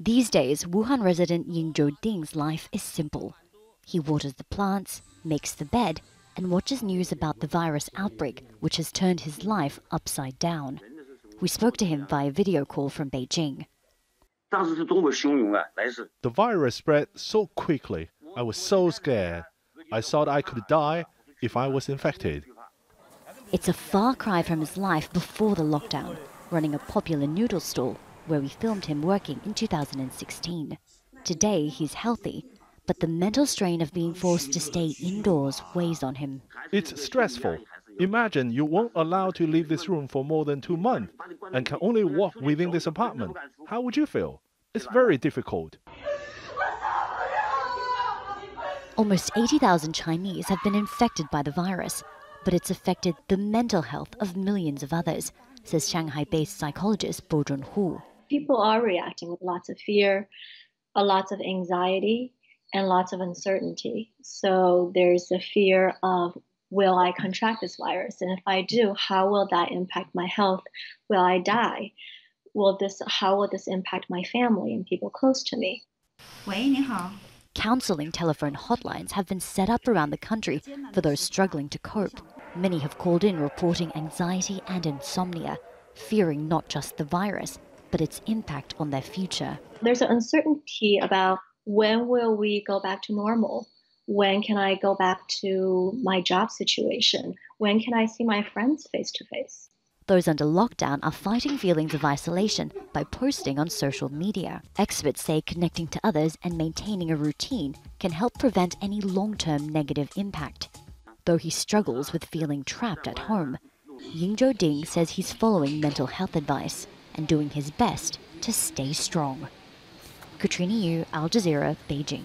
These days, Wuhan resident Yingzhou Ding's life is simple. He waters the plants, makes the bed, and watches news about the virus outbreak, which has turned his life upside down. We spoke to him via video call from Beijing. The virus spread so quickly. I was so scared. I thought I could die if I was infected. It's a far cry from his life before the lockdown, running a popular noodle stall where we filmed him working in 2016. Today, he's healthy, but the mental strain of being forced to stay indoors weighs on him. It's stressful. Imagine you won't allowed to leave this room for more than 2 months and can only walk within this apartment. How would you feel? It's very difficult. Almost 80,000 Chinese have been infected by the virus, but it's affected the mental health of millions of others, says Shanghai-based psychologist Bo Jun Hu. People are reacting with lots of fear, lots of anxiety, and lots of uncertainty. So there's the fear of, will I contract this virus? And if I do, how will that impact my health? Will I die? How will this impact my family and people close to me? Counseling telephone hotlines have been set up around the country for those struggling to cope. Many have called in reporting anxiety and insomnia, fearing not just the virus, but its impact on their future. There's an uncertainty about, when will we go back to normal? When can I go back to my job situation? When can I see my friends face to face? Those under lockdown are fighting feelings of isolation by posting on social media. Experts say connecting to others and maintaining a routine can help prevent any long-term negative impact. Though he struggles with feeling trapped at home, Yingzhou Ding says he's following mental health advice and doing his best to stay strong. Katrina Yu, Al Jazeera, Beijing.